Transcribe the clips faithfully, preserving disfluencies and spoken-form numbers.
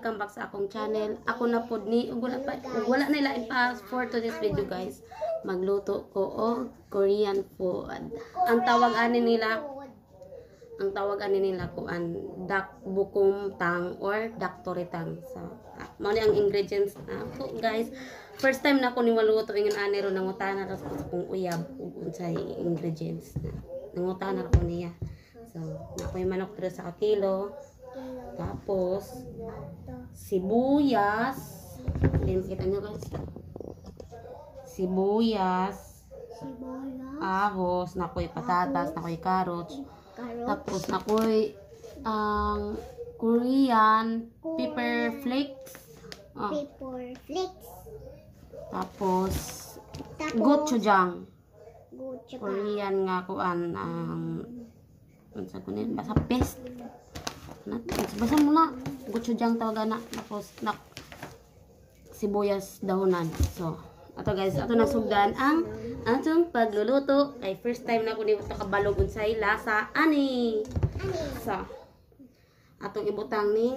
welcome back sa akong channel. Ako na po ni wala, pa, wala na ilain pa for today's video guys. Magluto ko og Korean food. Ang tawagan nila ang tawagan nila kuan dakbokkeumtang or daktoritang. So, ah, mao ni ang ingredients na po guys. First time na ko ni maluto ingon ani ro nangutana ra ko kung uyab ug unsay ingredients na. Nangutana ko niya. So, nakoy manok diri sa kilo. Tapos sibuyas, din kita nyo guys. Sibuyas, sibuyas. Avos, nakoy patatas, nakoy carrots. Carrots. Tapos nakoy ang um, Korean pepper flakes. Oh. Pepper flakes. Tapos gochujang. Gochujang. Korean nga kuan ang um, unsa kunin basta paste. Basta muna gochujang tawagan na. Tapos na sibuyas dahonan. So ato guys, ato nasugdan ang atong pagluluto. Ay first time na ko ni to kabalog unsay lasa ani. So atong ibutang ni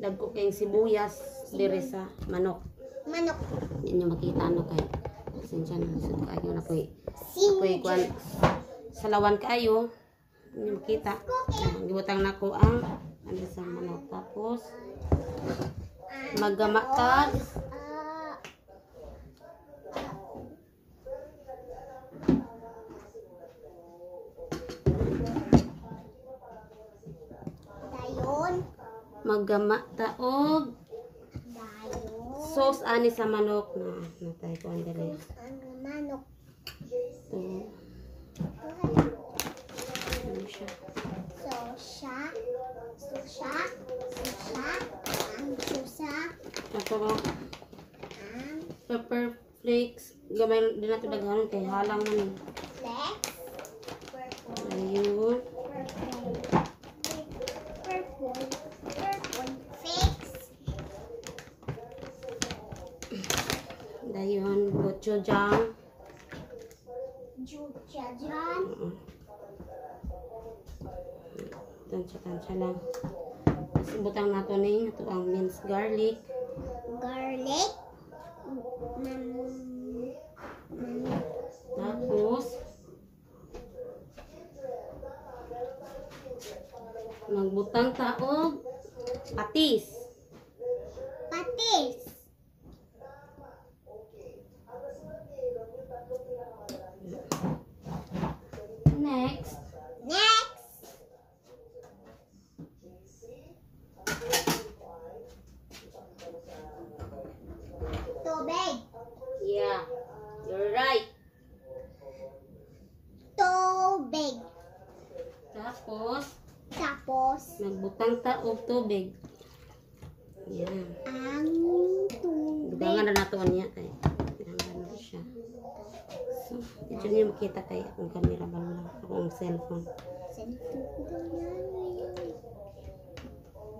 dagko kay sibuyas dire sa manok. Manok. Ninyo makita no kay sensya na sud kayo na koy. Koy kwan salawan kayo. Ninyo makita. Gibutang nako ang ano sa manok tapos magamatag dayon magamata og sauce ani sa manok na natay ko ang dere manok Susha, susha, susha, ang susha. Tapos, pepper flakes. Gamay din nato daghan kay halang man. Flakes. Ayun. Purple, purple flakes. Dayon, gochujang. Gochujang. Tansya-tansya lang. Tapos ibutang nato ni ito ang minced garlic. Garlic. Tapos magbutang taog patis. Patis. Next. Next. Tubig. Yeah, you're right. Tubig. Tapos? Tapos? Nagbutang ta og tubig. Yeah. Ang tubig. Butangan na natuan niya. Ay, pinanggan na siya. So, dito niya makita kay akong camera ba lang. Akong cellphone.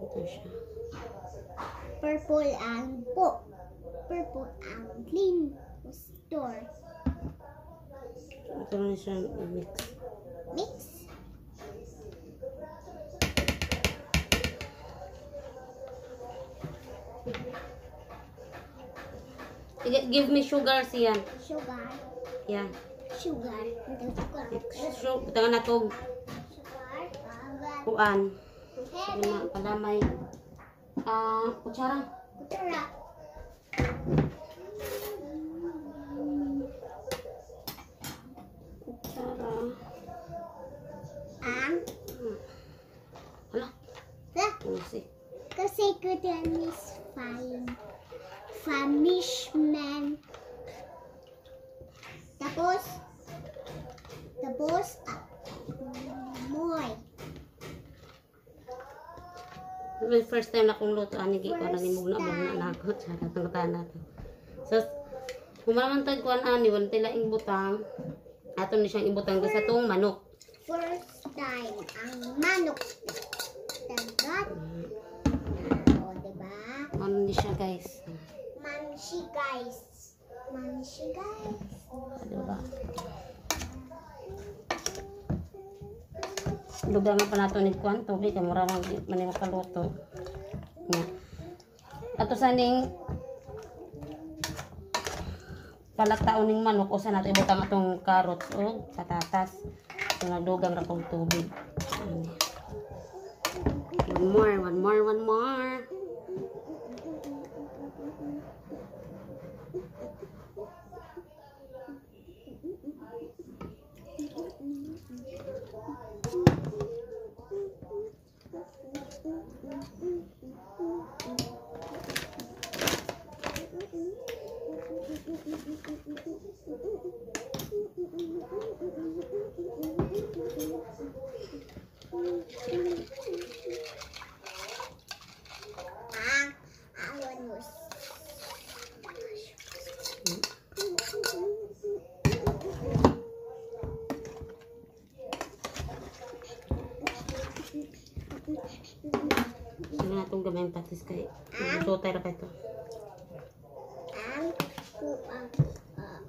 Ito siya. Purple ang po. Purple and green store. Ito na siya mix. Mix? Give me sugar siyan. Sugar? Yan. Sugar. Sugar. Butangan na itong kuan. Sabi na pala may uh, kutsara. Kutsara. Kasi kutan is fine. Famishment. Tapos, tapos, moy. First time na kong luto, anigi ko na nimugna ba na ako. Saka tangkutan natin. So, kung maramantag ko na ani, wala tila yung butang. Ato na siyang ibutang sa itong manok. First time, ang manok. Dagat. O, diba? Ano siya, guys? Mansi, guys. Mansi, guys. Diba? Lugang na pa nato ni Kwan. Tubig, kaya maramang maniwakaluto. Atusaning palaktaon ning manok o sa nato ibutang atong carrots o patatas. So, nagdugang ra kong tubig. One more, one more, one more. May patis kay do tayo pa ito.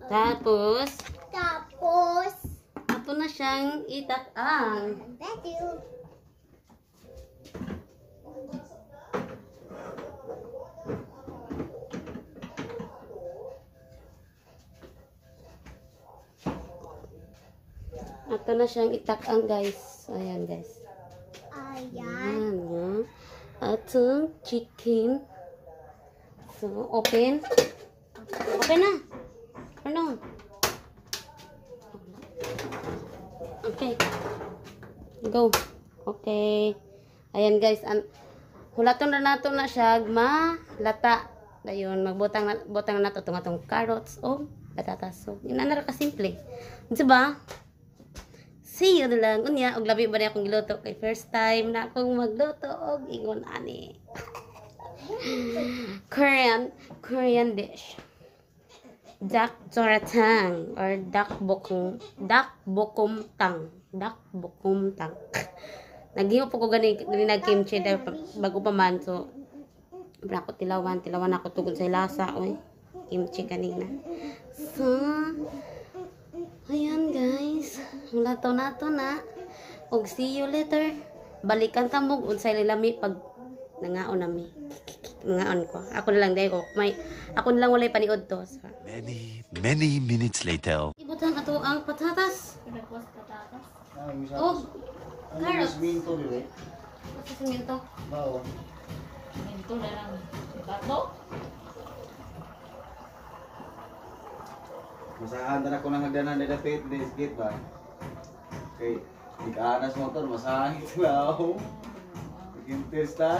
Tapos tapos ato na siyang itak-ang. Ato na siyang itak-ang guys. Ayan guys. Ayan. Ayan. Atong chicken. So, open. Open na. Ano? Okay. Go. Okay. Ayan guys. Hulaton na nato na siya. Malata. Ayun. Magbutang na, butang na nato itong atong carrots o patatas. So, yun na na kasimple. Diba? See you na lang. Unya, og labi ba na akong giluto kay first time na akong magluto og ingon ani. Korean, Korean dish. Dakbokkeumtang or dakbokkeum, dakbokkeumtang, dakbokkeumtang. Naghimo po ko gani nag kimchi dahil bago pa man so brako tilawan, tilawan ako tugod sa lasa oy. Kimchi kanina. So ayan guys, hulato na to na. Og see you later. Balikan ta mo unsay lami pag nangaon nami. Nangaon ko. Ako na lang dai ko. May ako na lang walay paniod to. So, many many minutes later. Ibutang ato ang patatas. Ibutang patatas. Oh. Carrots. Minto dire. Sa minto. Bao. Minto na lang. Tatlo. Masahan na ako nang hagdanan na dapit this gate ba? Okay, ikanas motor, masahan ito na ako. Pagin testa.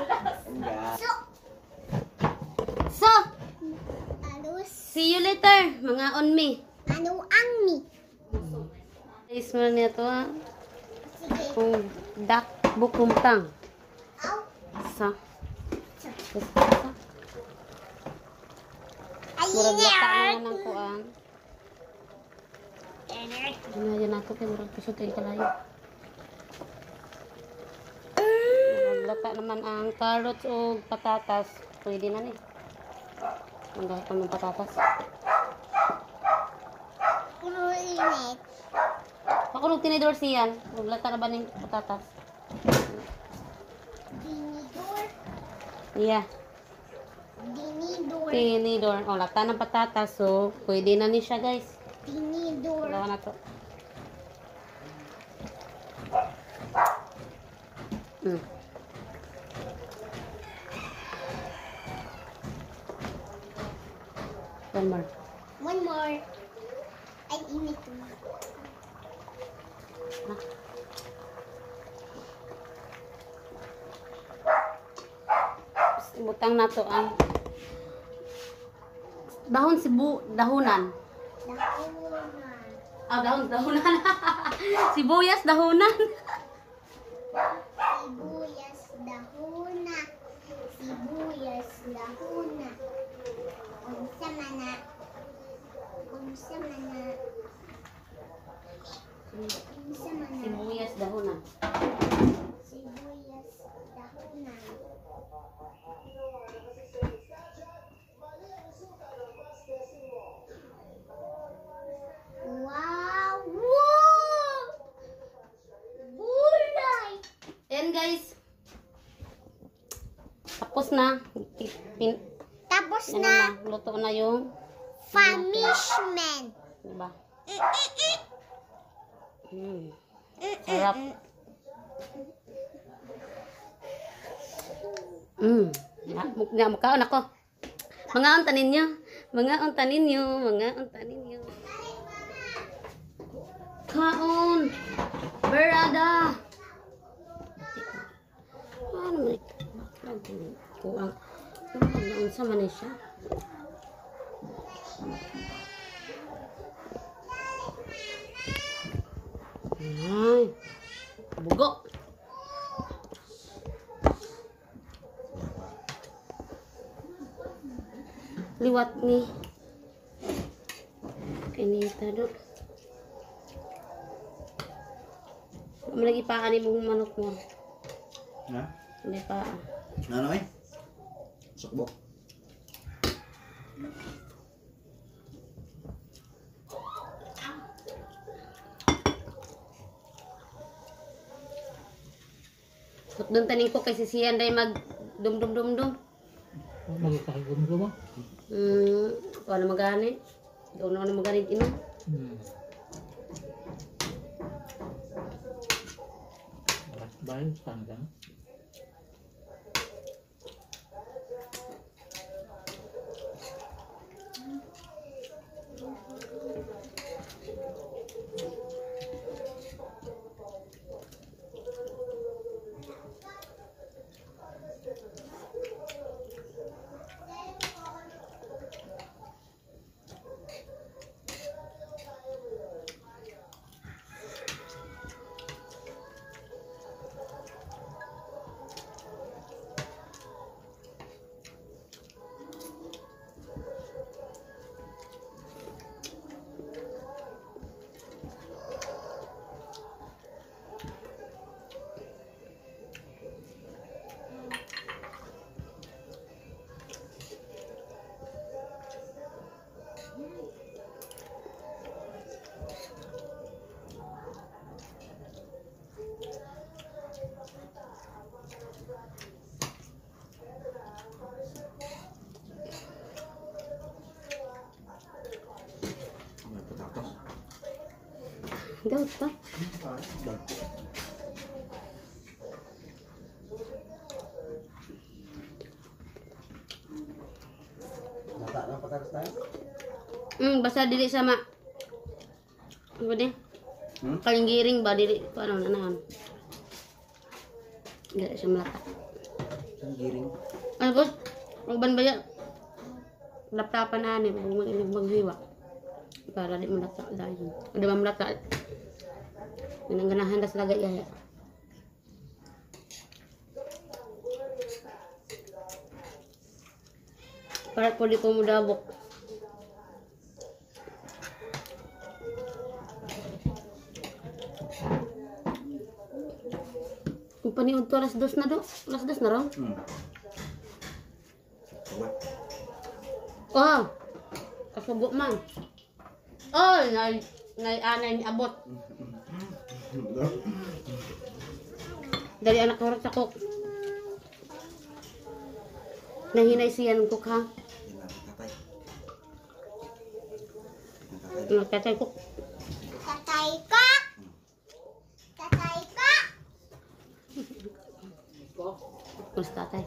malas. So. So. See you later, mga on me. Ano ang me? Taste mo na ito ha. Kung dakbokkeumtang. So. Murag lataan mo ng kuang. Yan ako kaya murag piso tayo kalayo. Lata naman ang carrots o patatas. Pwede na ni. Ang dahil ng patatas. Puro init. Makulog tinidor siyan. Lata na ba ng patatas? Tinidor? Yeah. Tinidor. Tinidor. O, lata ng patatas. So, pwede na ni siya guys. Tinidor. Lawa na to. Hmm. One more. One more. I need it. Butang na to ang dahon sibu dahonan. Dahonan. Ah, dahon dahonan. Sibuyas dahonan. Sibuyas dahonan. Sibuyas dahonan. Sama na. Sama na. Tapos na. Pin, Tapos ano na. na. Luto na yung famishment. Diba? Mm -mm. Mm. Sarap. Mm. Na makaon ako. Mga unta ninyo. Mga unta ninyo. Mga unta ninyo. Kaon. Berada. Ano man ito? Kuang. Ano sa Malaysia? Ay, bugo. Liwat nih. Ini tadi. Kamu lagi paan nih mong manok mo. Ha? Hindi pa. Ano eh? Sukbok. Doon taning ko kay si Sian day mag dum dum dum dum. Mag dum dum. Mm, wala magani. Doon na magani ino. Mm. Bain panggang. Daw pa. Mm, basa dili sama. Ano din? Hmm? Kalinggiring ba dili paano nanahan? Dili sa malata. Kalinggiring. Ano ko? Uban ba ya? Laptapan na ni maghiwa. Para di malata dahil. Ada ba malata? Nanganahan na talaga iya. Para ko di ko mudabok. Kung paniod to, alas dos na do? Alas dos na raw? Hmm. Oh! Kasubo man. Oh! Nay, nay, anay, abot. Dari anak orang cakok. Nahinay siyan kok ha. Tatay kok. Tatay kok. Tatay kok. Mas tatay.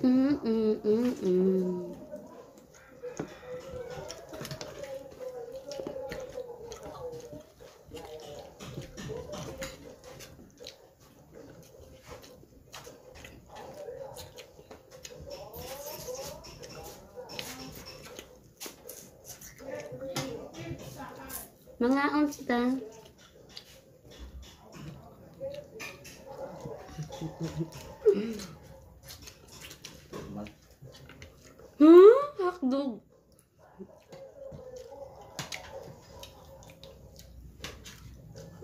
Mm mm mm mm. Mga unta. Dog.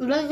Lagi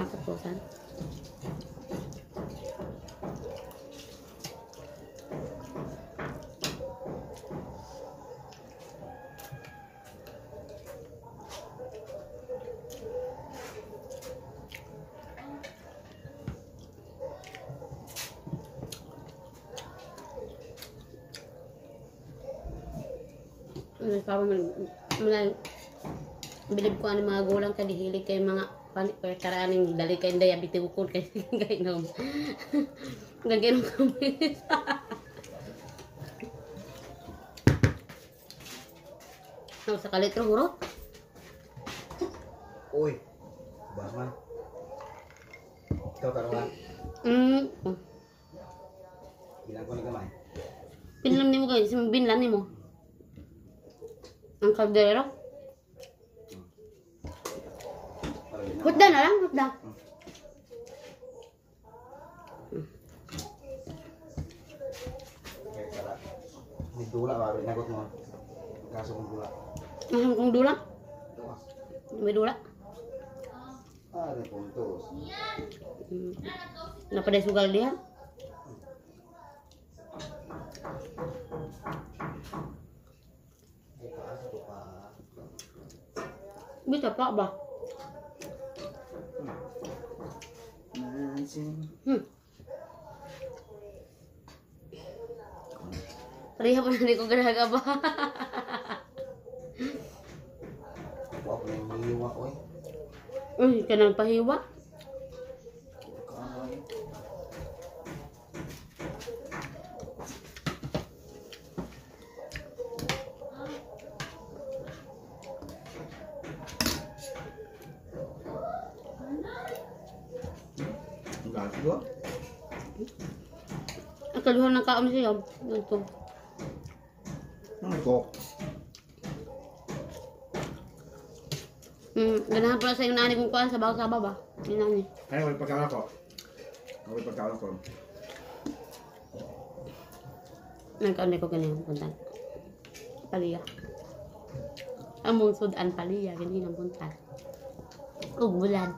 Ah, kapusan. Papa, bilib ko ang mga gulang kay hilig kay mga pagkaraaning dali kay Inday abitigukod kay kay nom. Gagano kami. Nao sa kalitro hurot. Uy. Baman. Ikaw karon. Mm. Ilang ko ni gamay. Pinlam nimo kay binlan nimo. Ang kaldero. Hutda na lang, hutda. May dula ba? Nagot mo. Kaso kong dula. Masam kong dula? May dula? Ah, may puntos. Napaday sugal diha? Biết tập bọc bọc Pareha pa na ko garaga ba? Huwag na yung hiwa ko eh. Uy, ka nang pahiwa? Kaluhan ng kaon siya. Ito. Ito. Hmm, ganahan pala sa yung nani kong kuhan. Sabaw-sabaw ba? Yung nani. Ay, huwag pagkaon ako. Huwag pagkaon ako. Nagkaon ko ganyan ang puntan. Paliya. Ang mungsudan paliya. Ganyan ang puntan. Ugbulan.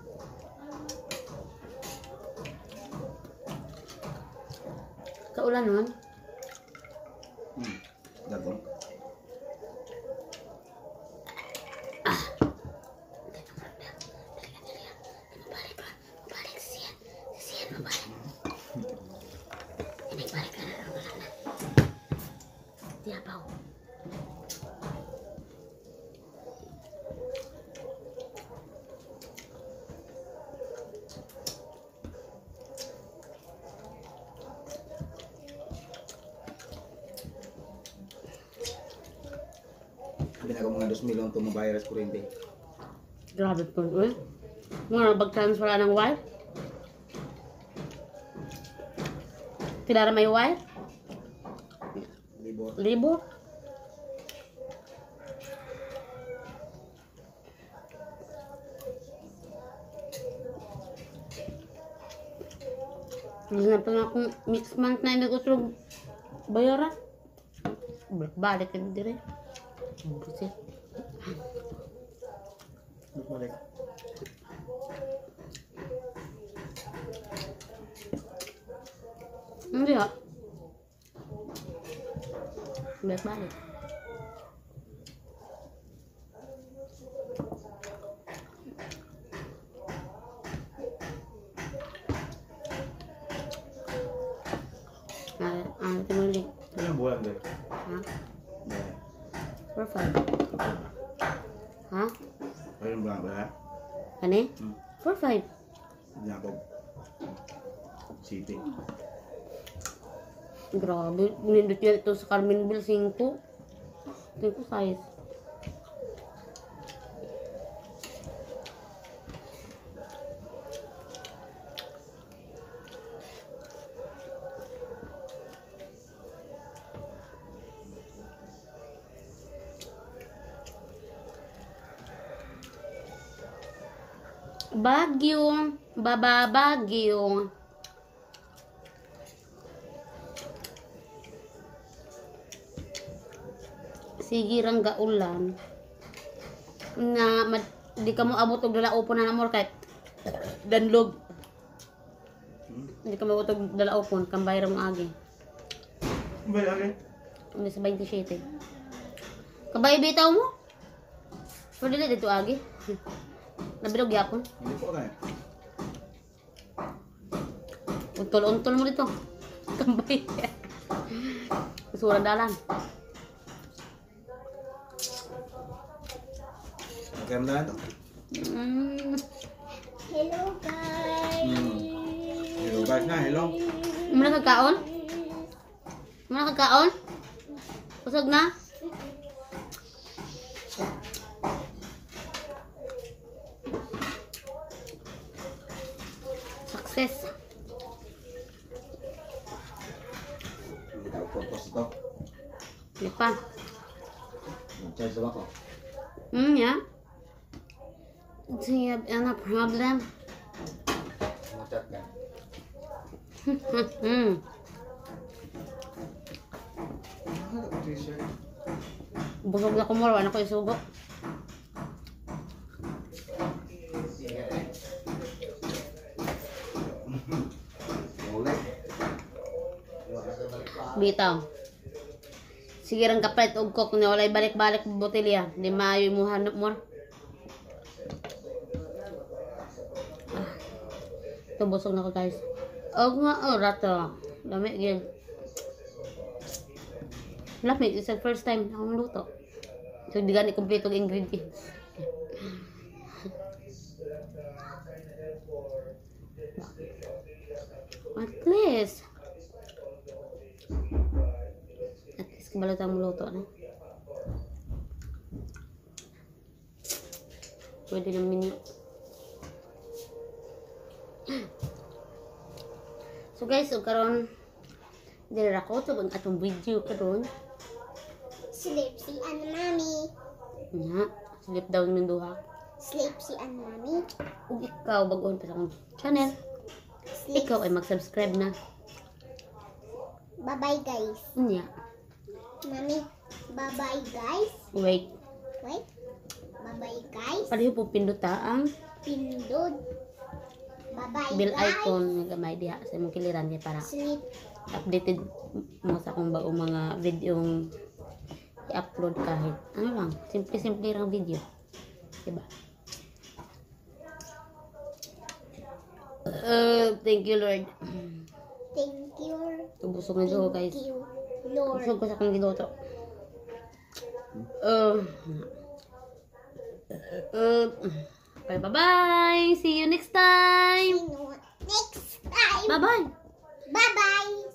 Ulan nun? Hmm, dagong. Ah! Mabalik ba? Mabalik siya. Siya mabalik. Nagbalik ka na. Wala na. Diabaw. Binagaw mga two million itong virus kurente. Grabe po. Eh? Mga bag-transfer ng wire? Kailangan may wire? Libo. Libo? Hindi na pa nga kung next month na hindi ko tulog bayaran. Balik hindi rin. Buset. Balik. Hindi ha. Balik balik. Ah, ah, tingnan din. Ano buwan din? Ha? four five. Ha? Ayun ba ba? Ano? four five. Yakog. City. Grabe, nindot niya ito sa Carmenville five. Ito size. Bagyo, baba bagyo. sige rang gaulan na di ka mo abot og dalaupon na amor kahit danlog. Di ka mo abot og dalaupon kambay ra mo agi. Kambay agi. Ano sa twenty-seven. Kambay bitaw mo? Pwede na dito agi. Nabilog yapon. Hindi po tayo. Untol-untol mo dito. Kambay. Surang dalan. Hello guys. Hello guys na, hello. Muna ka kaon? Muna ka kaon? Kusog na? Success. Lipa. Macam apa kau? Hmm ya. Do you have any problem? Hmm. Busog na kumuro, ano ko isugo? Bitaw. Sige rang kapalit og kok na walay balik-balik botelya, di maayo imong hanap mo. Ito, busog na ko guys. O nga, o, rato. Lami, again. Lami, it's the first time akong luto. So, di gani kompleto ang ingredients. At least. At least, kabalot ang luto na. Pwede ng menu. So guys, so karon dira ko to ang atong video karon. Sleep si an mami. Nya, sleep down min duha. Sleep si an mami. Ug ikaw bag-on pa sa akong channel. Sleep. Ikaw ay mag-subscribe na. Bye-bye guys. Nya. Mami, bye-bye guys. Wait. Wait. Bye-bye guys. Pareho po pindot ang pindot. Bye-bye, bell icon nga gamay diha sa imong kiliran niya para sleep. Updated mo sa akong baong mga videong i-upload kahit ano lang, simple-simple lang video. Diba? Uh, thank you, Lord. Thank you. Busog na ako, guys. Thank you, Lord. Busog ko sa akong ginuto. Uh, uh, Bye bye. See you next time. See you next time. Bye bye. Bye bye.